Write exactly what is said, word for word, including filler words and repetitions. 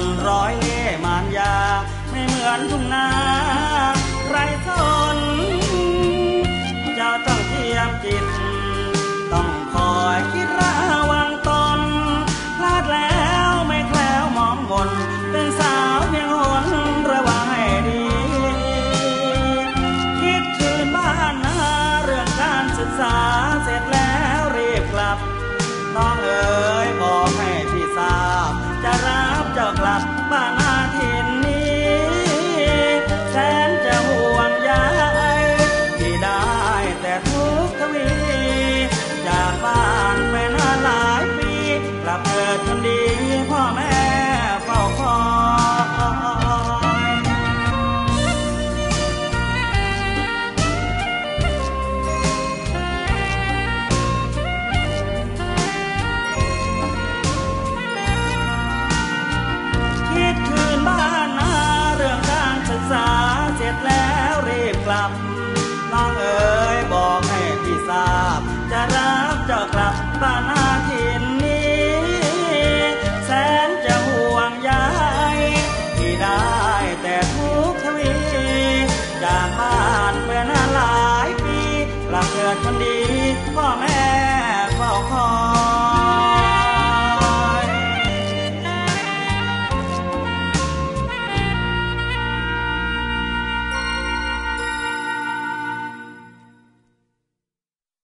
นร้อยเล่ห์มารยาไม่เหมือนทุ่งนาไร้สนเจ้าต้องเทียมจิตต้องคอยคิดระแวง